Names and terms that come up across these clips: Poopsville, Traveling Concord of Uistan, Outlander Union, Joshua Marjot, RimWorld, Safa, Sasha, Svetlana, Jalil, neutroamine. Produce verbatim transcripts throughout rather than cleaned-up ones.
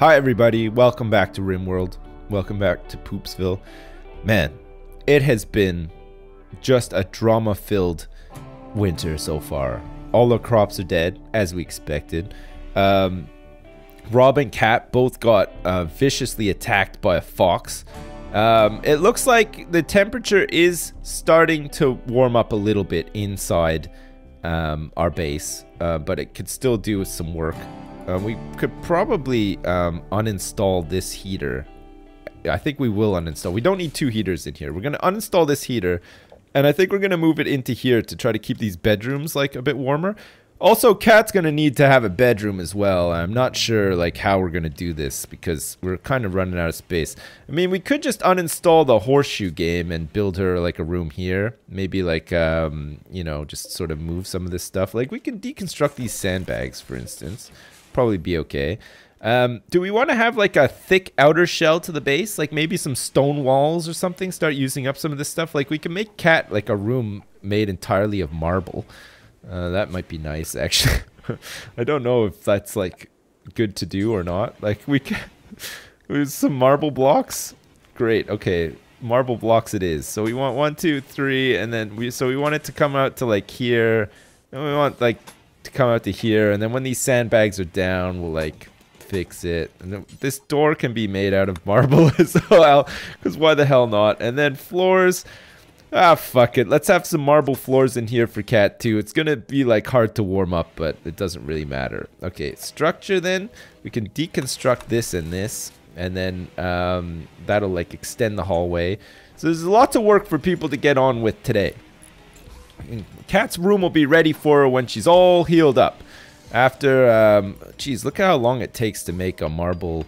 Hi everybody, welcome back to RimWorld. Welcome back to Poopsville. Man, it has been just a drama-filled winter so far. All the crops are dead, as we expected. Um, Rob and Cat both got uh, viciously attacked by a fox. Um, it looks like the temperature is starting to warm up a little bit inside um, our base, uh, but it could still do some work. Uh, we could probably um, uninstall this heater. I think we will uninstall. We don't need two heaters in here. We're going to uninstall this heater, and I think we're going to move it into here to try to keep these bedrooms like a bit warmer. Also, Cat's going to need to have a bedroom as well. I'm not sure like how we're going to do this because we're kind of running out of space. I mean, we could just uninstall the horseshoe game and build her like a room here. Maybe like, um, you know, just sort of move some of this stuff. Like we can deconstruct these sandbags, for instance. Probably be okay. Um, do we want to have like a thick outer shell to the base? Like maybe some stone walls or something? Start using up some of this stuff? Like we can make Cat like a room made entirely of marble. Uh, that might be nice, actually. I don't know if that's, like, good to do or not. Like, we can... some marble blocks? Great, okay. Marble blocks it is. So we want one, two, three, and then we... So we want it to come out to, like, here. And we want, like, to come out to here. And then when these sandbags are down, we'll, like, fix it. And then this door can be made out of marble as well. Because why the hell not? And then floors... Ah, fuck it. Let's have some marble floors in here for Cat, too. It's gonna be, like, hard to warm up, but it doesn't really matter. Okay, structure, then. We can deconstruct this and this, and then um, that'll, like, extend the hallway. So there's lots of work for people to get on with today. And Cat's room will be ready for her when she's all healed up. After, um... Jeez, look at how long it takes to make a marble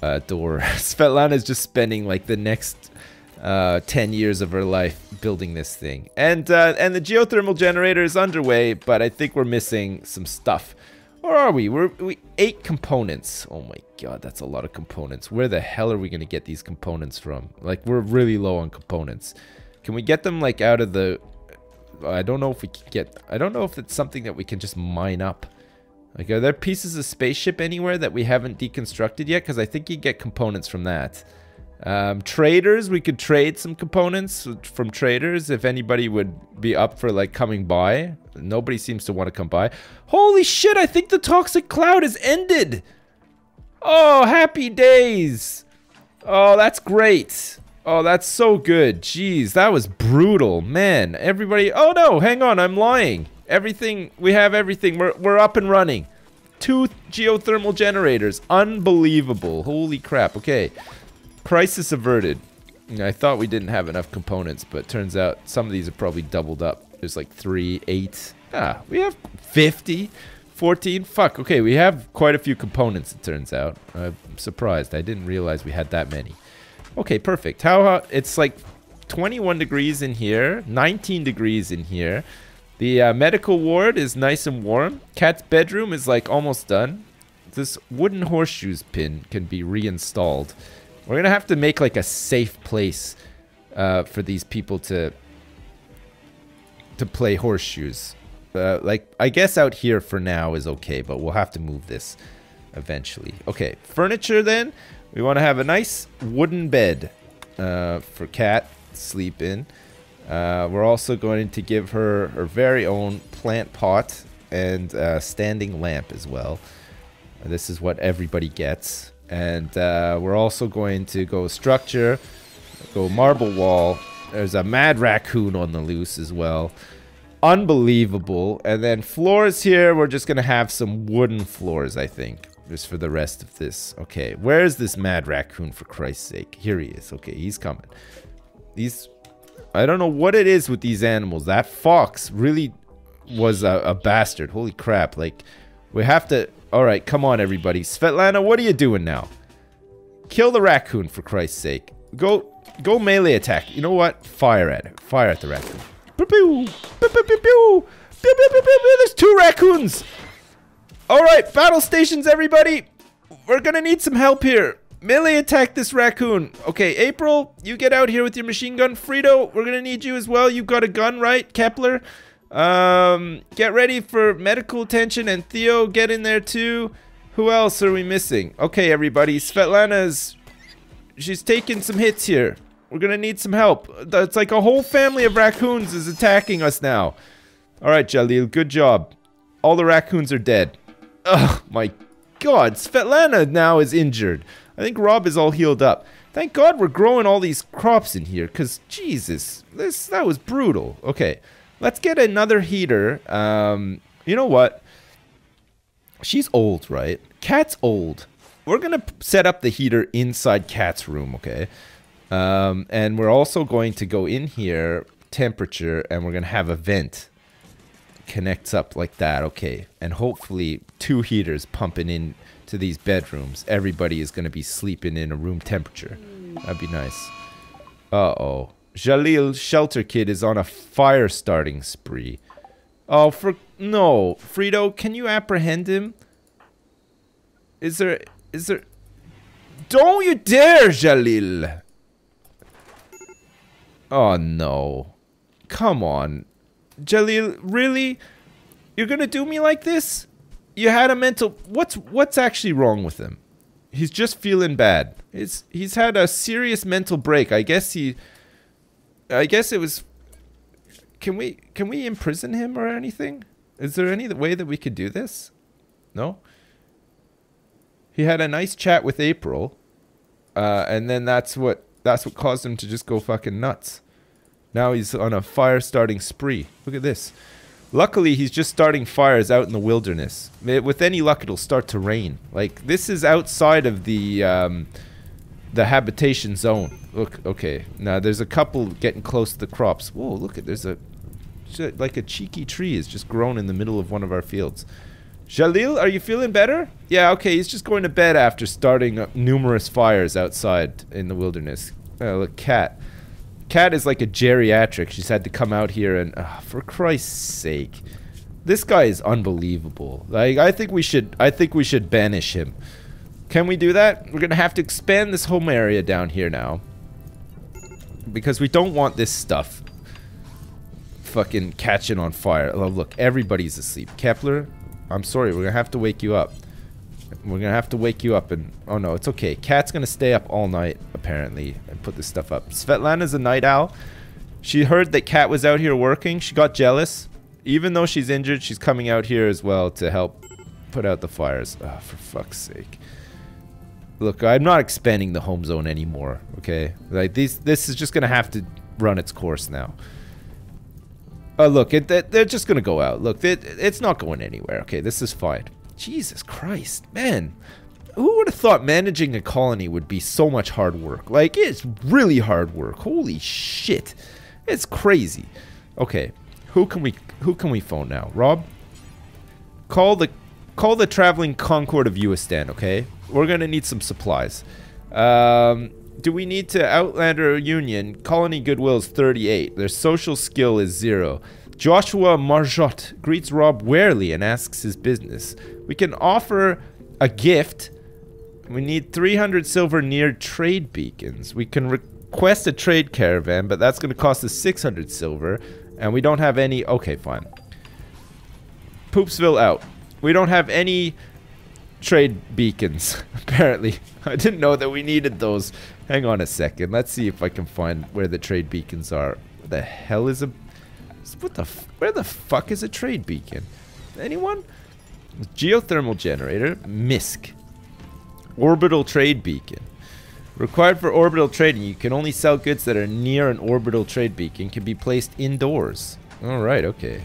uh, door. Svetlana's just spending, like, the next... Uh, ten years of her life building this thing. And uh, and the geothermal generator is underway, but I think we're missing some stuff. Or are we? We're we, eight components. Oh my god, that's a lot of components. Where the hell are we going to get these components from? Like, we're really low on components. Can we get them, like, out of the... I don't know if we can get... I don't know if it's something that we can just mine up. Like, are there pieces of spaceship anywhere that we haven't deconstructed yet? Because I think you get components from that. Um, traders, we could trade some components from traders if anybody would be up for, like, coming by. Nobody seems to want to come by. Holy shit, I think the toxic cloud has ended! Oh, happy days! Oh, that's great. Oh, that's so good. Jeez, that was brutal. Man, everybody... Oh, no, hang on, I'm lying. Everything, we have everything. We're, we're up and running. Two geothermal generators. Unbelievable. Holy crap, okay. Crisis averted. I thought we didn't have enough components, but turns out some of these are probably doubled up. There's like three, eight. Ah, we have fifty, fourteen. Fuck, okay, we have quite a few components, it turns out. I'm surprised. I didn't realize we had that many. Okay, perfect. How about, it's like twenty-one degrees in here, nineteen degrees in here. The uh, medical ward is nice and warm. Cat's bedroom is like almost done. This wooden horseshoes pin can be reinstalled. We're going to have to make, like, a safe place uh, for these people to to play horseshoes. Uh, like, I guess out here for now is okay, but we'll have to move this eventually. Okay, furniture then. We want to have a nice wooden bed uh, for Cat to sleep in. Uh, we're also going to give her her very own plant pot and uh, standing lamp as well. This is what everybody gets. And uh, we're also going to go structure, go marble wall. There's a mad raccoon on the loose as well. Unbelievable. And then floors here, we're just going to have some wooden floors, I think, just for the rest of this. Okay, where is this mad raccoon, for Christ's sake? Here he is. Okay, he's coming. These, I don't know what it is with these animals. That fox really was a, a bastard. Holy crap. Like, we have to... Alright, come on everybody. Svetlana, what are you doing now? Kill the raccoon, for Christ's sake. Go go melee attack. You know what? Fire at it. Fire at the raccoon. Pew, pew, pew, pew, pew. Pew, pew, pew, pew. There's two raccoons! Alright, battle stations everybody! We're gonna need some help here. Melee attack this raccoon. Okay, April, you get out here with your machine gun. Frito, we're gonna need you as well. You've got a gun, right? Kepler? Um, get ready for medical attention, and Theo, get in there too. Who else are we missing? Okay, everybody. Svetlana's... she's taking some hits here. We're gonna need some help. It's like a whole family of raccoons is attacking us now. Alright, Jalil. Good job. All the raccoons are dead. Oh, my God. Svetlana now is injured. I think Rob is all healed up. Thank God we're growing all these crops in here, because, Jesus, this that was brutal. Okay, let's get another heater. Um, you know what? She's old, right? Cat's old. We're going to set up the heater inside Cat's room, okay? Um, and we're also going to go in here, temperature, and we're going to have a vent. Connects up like that, okay. And hopefully two heaters pumping in to these bedrooms. Everybody is going to be sleeping in a room temperature. That'd be nice. Uh-oh. Jalil Shelter Kid is on a fire starting spree. Oh, for no. Frito, can you apprehend him? Is there... is there... Don't you dare, Jalil! Oh, no. Come on. Jalil, really? You're gonna do me like this? You had a mental... What's what's actually wrong with him? He's just feeling bad. It's, he's had a serious mental break. I guess he... I guess it was... Can we can we imprison him or anything? Is there any way that we could do this? No? He had a nice chat with April. Uh, and then that's what that's what caused him to just go fucking nuts. Now he's on a fire-starting spree. Look at this. Luckily, he's just starting fires out in the wilderness. With any luck, it'll start to rain. Like, this is outside of the, um, the habitation zone. Look, okay. Now, there's a couple getting close to the crops. Whoa, look at, there's a... like a cheeky tree is just grown in the middle of one of our fields. Jalil, are you feeling better? Yeah, okay, he's just going to bed after starting numerous fires outside in the wilderness. Oh, look, Cat. Cat is like a geriatric. She's had to come out here and, uh, for Christ's sake, this guy is unbelievable. Like, I think we should, I think we should banish him. Can we do that? We're gonna have to expand this home area down here now, because we don't want this stuff fucking catching on fire. Oh, look, everybody's asleep. Kepler, I'm sorry, we're gonna have to wake you up. We're gonna have to wake you up and... oh no, it's okay. Cat's gonna stay up all night, apparently, and put this stuff up. Svetlana's a night owl. She heard that Cat was out here working. She got jealous. Even though she's injured, she's coming out here as well to help put out the fires. Oh, for fuck's sake. Look, I'm not expanding the home zone anymore, okay? Like, these, this is just gonna have to run its course now. Oh, look, it, they're just gonna go out. Look, it, it's not going anywhere, okay? This is fine. Jesus Christ, man. Who would have thought managing a colony would be so much hard work? Like, it's really hard work. Holy shit. It's crazy. Okay. Who can we who can we phone now? Rob? Call the call the Traveling Concord of Uistan, okay? We're going to need some supplies. Um, do we need to Outlander Union? Colony Goodwill is thirty-eight. Their social skill is zero. Joshua Marjot greets Rob warily and asks his business. We can offer a gift. We need three hundred silver near trade beacons. We can request a trade caravan, but that's going to cost us six hundred silver. And we don't have any... okay, fine. Poopsville out. We don't have any trade beacons, apparently. I didn't know that we needed those. Hang on a second. Let's see if I can find where the trade beacons are. Where the hell is a... What the f where the fuck is a trade beacon? Anyone? Geothermal generator, M I S C. Orbital trade beacon. Required for orbital trading, you can only sell goods that are near an orbital trade beacon, can be placed indoors. Alright, okay.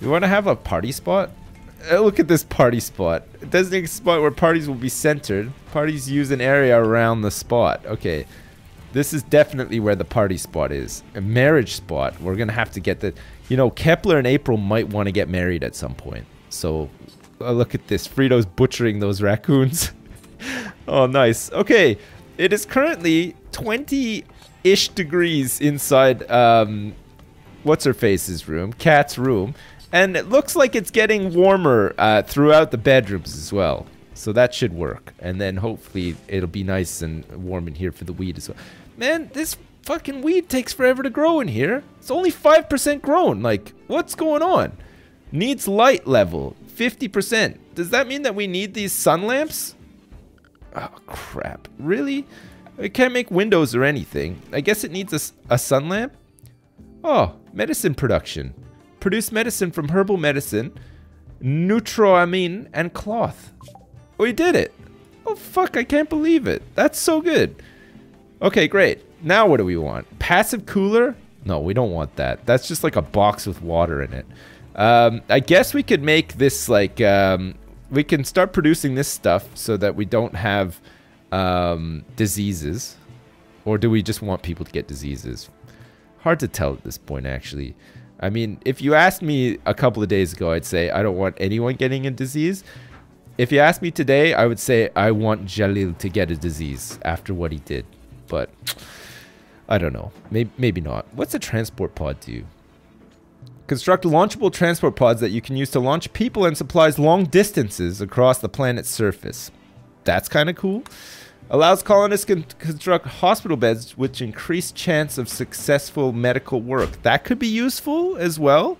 You want to have a party spot? Uh, look at this party spot. It designates a spot where parties will be centered. Parties use an area around the spot. Okay. This is definitely where the party spot is. A marriage spot. We're going to have to get the... you know, Kepler and April might want to get married at some point. So, uh, look at this. Frito's butchering those raccoons. Oh, nice. Okay. It is currently twenty-ish degrees inside, um... what's-her-face's room. Cat's room. And it looks like it's getting warmer uh, throughout the bedrooms as well. So that should work. And then hopefully it'll be nice and warm in here for the weed as well. Man, this fucking weed takes forever to grow in here. It's only five percent grown. Like, what's going on? Needs light level, fifty percent. Does that mean that we need these sun lamps? Oh, crap. Really? It can't make windows or anything. I guess it needs a, a sun lamp. Oh, medicine production. Produce medicine from herbal medicine, neutroamine, and cloth. We did it. Oh, fuck. I can't believe it. That's so good. Okay, great. Now what do we want? Passive cooler? No, we don't want that. That's just like a box with water in it. Um, I guess we could make this like... Um, we can start producing this stuff so that we don't have um, diseases. Or do we just want people to get diseases? Hard to tell at this point, actually. I mean, if you asked me a couple of days ago, I'd say I don't want anyone getting a disease. If you asked me today, I would say I want Jalil to get a disease after what he did. But I don't know. Maybe, maybe not. What's a transport pod do? Construct launchable transport pods that you can use to launch people and supplies long distances across the planet's surface. That's kind of cool. Allows colonists to construct hospital beds, which increase chance of successful medical work. That could be useful as well.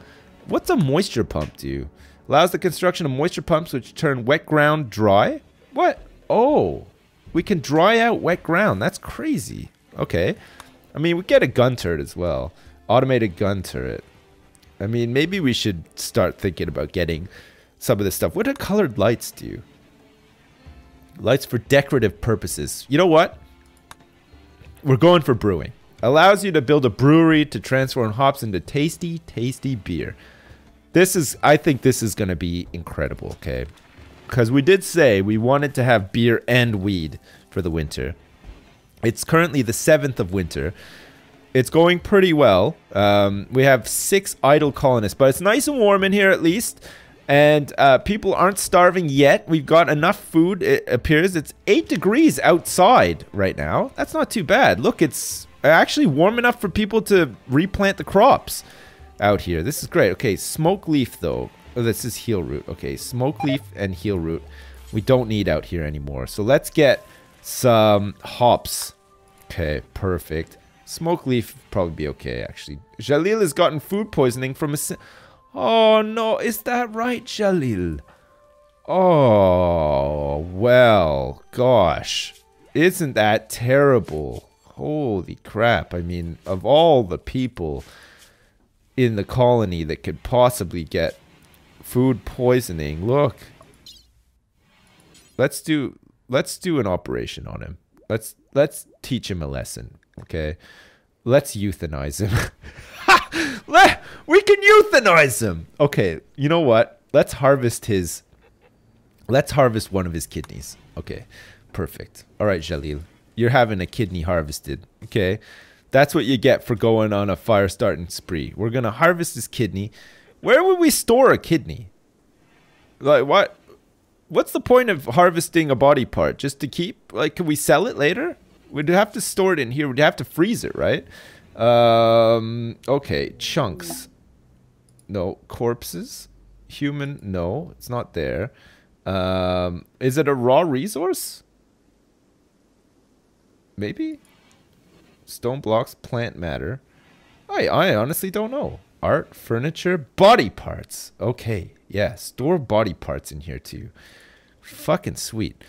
What's a moisture pump do? Allows the construction of moisture pumps, which turn wet ground dry. What? Oh, we can dry out wet ground. That's crazy. Okay. I mean, we get a gun turret as well. Automated gun turret. I mean, maybe we should start thinking about getting some of this stuff. What do colored lights do? Lights for decorative purposes. You know what? We're going for brewing. Allows you to build a brewery to transform hops into tasty, tasty beer. This is, I think this is going to be incredible, okay? Because we did say we wanted to have beer and weed for the winter. It's currently the seventh of winter. It's going pretty well. Um, we have six idle colonists, but it's nice and warm in here at least. And uh, people aren't starving yet. We've got enough food, it appears. It's eight degrees outside right now. That's not too bad. Look, it's actually warm enough for people to replant the crops out here. This is great. Okay, smoke leaf, though. Oh, this is heel root. Okay, smoke leaf and heel root we don't need out here anymore. So let's get some hops. Okay, perfect. Smoke leaf probably be okay, actually. Jalil has gotten food poisoning from a... Oh, no. Is that right, Jalil? Oh, well, gosh. Isn't that terrible? Holy crap. I mean, of all the people in the colony that could possibly get food poisoning, look. Let's do... Let's do an operation on him. Let's let's teach him a lesson, okay? Let's euthanize him. Let, we can euthanize him. Okay, you know what? Let's harvest his. Let's harvest one of his kidneys. Okay, perfect. All right, Jalil, you're having a kidney harvested. Okay, that's what you get for going on a fire starting spree. We're gonna harvest his kidney. Where would we store a kidney? Like what? What's the point of harvesting a body part? Just to keep? Like, can we sell it later? We'd have to store it in here. We'd have to freeze it, right? Um, okay. Chunks. No. Corpses? Human? No. It's not there. Um, is it a raw resource? Maybe? Stone blocks, plant matter. I, I honestly don't know. Art, furniture, body parts. Okay. Yeah, store body parts in here too. Fucking sweet.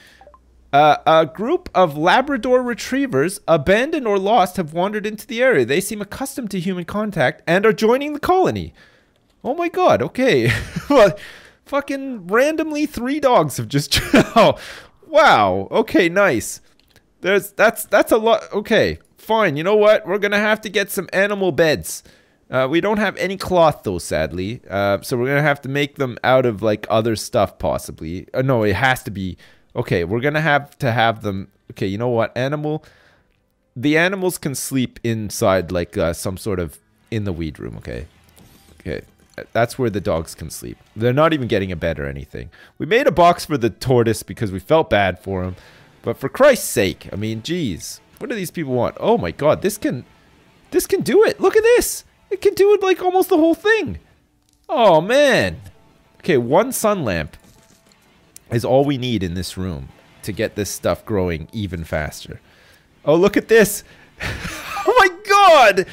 Uh, a group of Labrador retrievers, abandoned or lost, have wandered into the area. They seem accustomed to human contact and are joining the colony. Oh my god, okay. Well, fucking randomly three dogs have just... Oh, wow, okay, nice. There's that's, that's a lot... Okay, fine, you know what? We're gonna have to get some animal beds. Uh, we don't have any cloth, though, sadly. Uh, so we're going to have to make them out of, like, other stuff, possibly. Uh, no, it has to be... Okay, we're going to have to have them... Okay, you know what? Animal... The animals can sleep inside, like, uh, some sort of... In the weed room, okay? Okay. That's where the dogs can sleep. They're not even getting a bed or anything. We made a box for the tortoise because we felt bad for him. But for Christ's sake, I mean, geez. What do these people want? Oh, my God. This can... This can do it. Look at this. It can do it like almost the whole thing. Oh, man. Okay, one sun lamp is all we need in this room to get this stuff growing even faster. Oh, look at this. Oh, my God.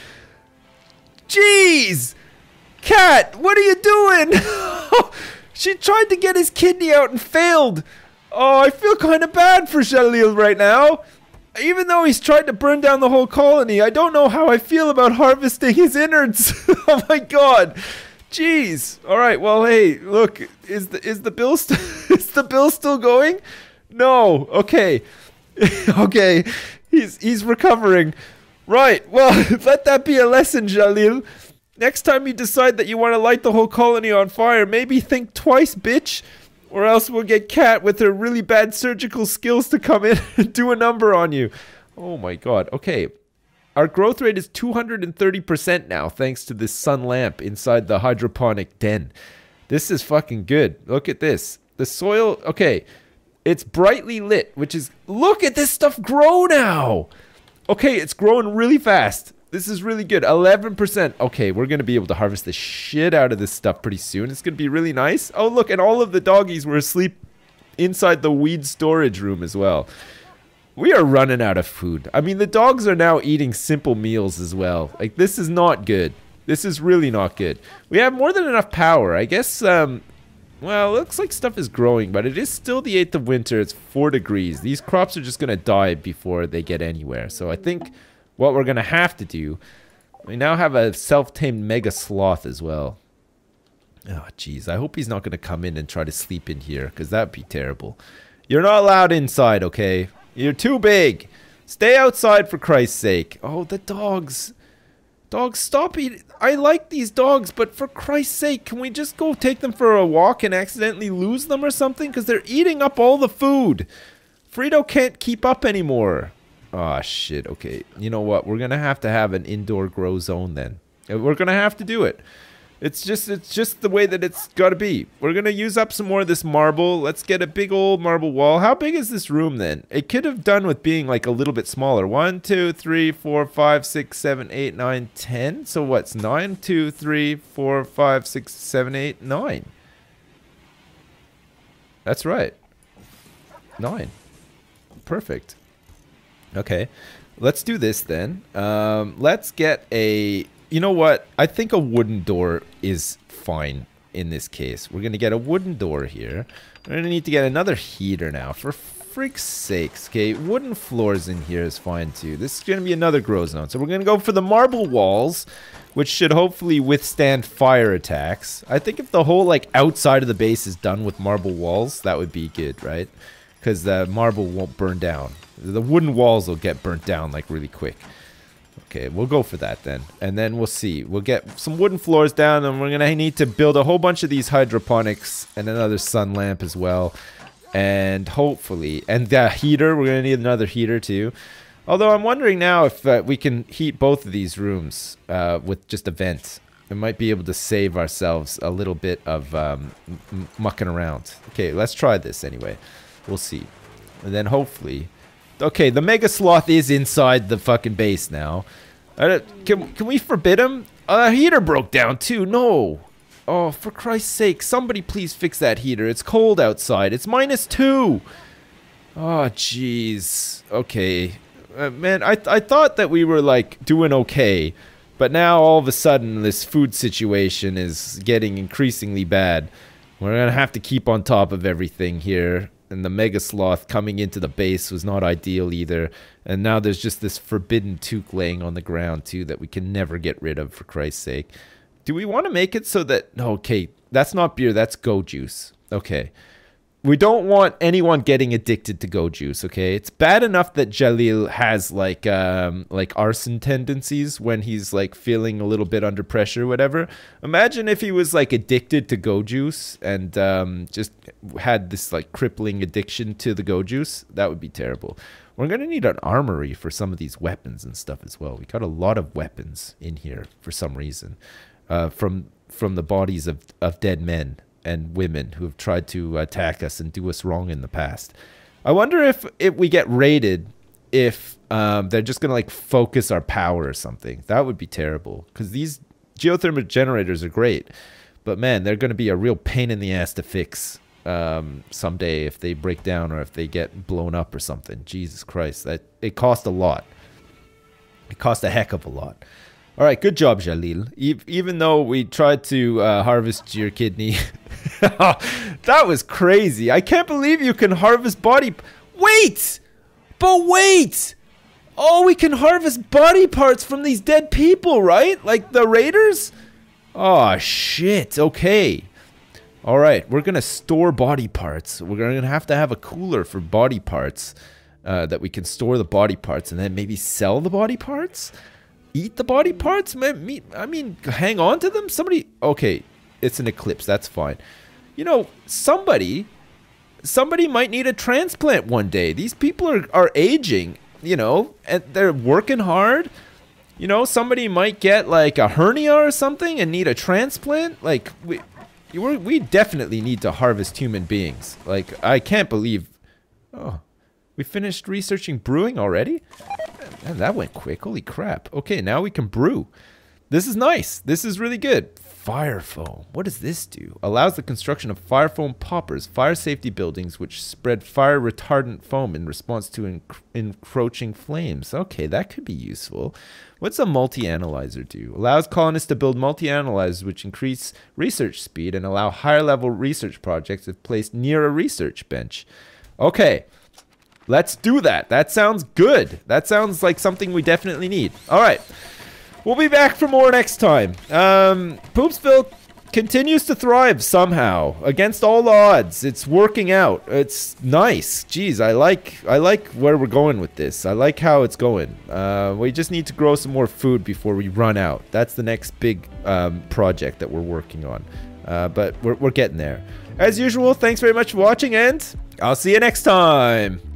Jeez. Cat, what are you doing? She tried to get his kidney out and failed. Oh, I feel kind of bad for Jalil right now. Even though he's tried to burn down the whole colony, I don't know how I feel about harvesting his innards. Oh my god. Jeez. All right. Well, hey, look, is the is the bill st is the bill still going? No. Okay. Okay. He's he's recovering. Right. Well, let that be a lesson, Jalil. Next time you decide that you want to light the whole colony on fire, maybe think twice, bitch. Or else we'll get Kat with her really bad surgical skills to come in and do a number on you. Oh my god. Okay. Our growth rate is two hundred thirty percent now, thanks to this sun lamp inside the hydroponic den. This is fucking good. Look at this. The soil, okay. It's brightly lit, which is... Look at this stuff grow now! Okay, it's growing really fast. This is really good. eleven percent. Okay, we're going to be able to harvest the shit out of this stuff pretty soon. It's going to be really nice. Oh, look, and all of the doggies were asleep inside the weed storage room as well. We are running out of food. I mean, the dogs are now eating simple meals as well. Like, this is not good. This is really not good. We have more than enough power. I guess, um, well, it looks like stuff is growing, but it is still the eighth of winter. It's four degrees. These crops are just going to die before they get anywhere. So I think... what we're gonna have to do, we now have a self-tamed mega sloth as well. Oh jeez, I hope he's not gonna come in and try to sleep in here, because that'd be terrible. You're not allowed inside, okay? You're too big. Stay outside for Christ's sake. Oh, the dogs. Dogs, stop eating. I like these dogs, but for Christ's sake, can we just go take them for a walk and accidentally lose them or something? Because they're eating up all the food. Frito can't keep up anymore. Oh shit, okay. You know what? We're gonna have to have an indoor grow zone then. We're gonna have to do it. It's just it's just the way that it's gotta be. We're gonna use up some more of this marble. Let's get a big old marble wall. How big is this room then? It could have done with being like a little bit smaller. One, two, three, four, five, six, seven, eight, nine, ten. So what's nine, two, three, four, five, six, seven, eight, nine. That's right. Nine. Perfect. Okay, let's do this then. Um, let's get a... You know what? I think a wooden door is fine in this case. We're going to get a wooden door here. We're going to need to get another heater now. For freak's sakes, okay? Wooden floors in here is fine too. This is going to be another grow zone. So we're going to go for the marble walls, which should hopefully withstand fire attacks. I think if the whole like outside of the base is done with marble walls, that would be good, right? Because the marble won't burn down. The wooden walls will get burnt down like really quick. Okay, we'll go for that then. And then we'll see. We'll get some wooden floors down, and we're going to need to build a whole bunch of these hydroponics and another sun lamp as well. And hopefully... And the heater. We're going to need another heater too. Although I'm wondering now if uh, we can heat both of these rooms uh, with just a vent. We might be able to save ourselves a little bit of um, m mucking around. Okay, let's try this anyway. We'll see. And then hopefully... Okay, the Mega Sloth is inside the fucking base now. I don't, can, can we forbid him? Uh, heater broke down too, no. Oh, for Christ's sake, somebody please fix that heater. It's cold outside. It's minus two. Oh, jeez. Okay. Uh, man, I, I thought that we were, like, doing okay. But now, all of a sudden, this food situation is getting increasingly bad. We're gonna have to keep on top of everything here. And the Mega Sloth coming into the base was not ideal either. And now there's just this forbidden toque laying on the ground too that we can never get rid of, for Christ's sake. Do we want to make it so that... Okay, that's not beer, that's go juice. Okay. We don't want anyone getting addicted to go juice, okay? It's bad enough that Jalil has like um, like arson tendencies when he's like feeling a little bit under pressure, whatever. Imagine if he was like addicted to go juice and um, just had this like crippling addiction to the go juice. That would be terrible. We're gonna need an armory for some of these weapons and stuff as well. We got a lot of weapons in here for some reason uh, from from the bodies of of dead men and women who have tried to attack us and do us wrong in the past. I wonder if, if we get raided, if um, they're just going to like focus our power or something. That would be terrible, because these geothermal generators are great, but man, they're going to be a real pain in the ass to fix um, someday if they break down or if they get blown up or something. Jesus Christ, that it cost a lot. It cost a heck of a lot. All right, good job, Jalil. E even though we tried to uh, harvest your kidney. That was crazy. I can't believe you can harvest body... Wait! But wait! Oh, we can harvest body parts from these dead people, right? Like the raiders? Oh, shit. Okay. All right, we're going to store body parts. We're going to have to have a cooler for body parts uh, that we can store the body parts and then maybe sell the body parts? Eat the body parts? I mean, hang on to them? Somebody... Okay, it's an eclipse. That's fine. You know, somebody... Somebody might need a transplant one day. These people are, are aging, you know, and they're working hard. You know, somebody might get, like, a hernia or something and need a transplant. Like, we, we're, we definitely need to harvest human beings. Like, I can't believe... Oh, we finished researching brewing already? Man, that went quick. Holy crap. Okay, now we can brew. This is nice. This is really good. Fire foam. What does this do? Allows the construction of fire foam poppers, fire safety buildings, which spread fire retardant foam in response to enc encroaching flames. Okay, that could be useful. What's a multi-analyzer do? Allows colonists to build multi-analyzers, which increase research speed and allow higher-level research projects if placed near a research bench. Okay. Let's do that. That sounds good. That sounds like something we definitely need. All right. We'll be back for more next time. Um, Poopsville continues to thrive somehow. Against all odds. It's working out. It's nice. Jeez, I like, I like where we're going with this. I like how it's going. Uh, we just need to grow some more food before we run out. That's the next big um, project that we're working on. Uh, but we're, we're getting there. As usual, thanks very much for watching, and I'll see you next time.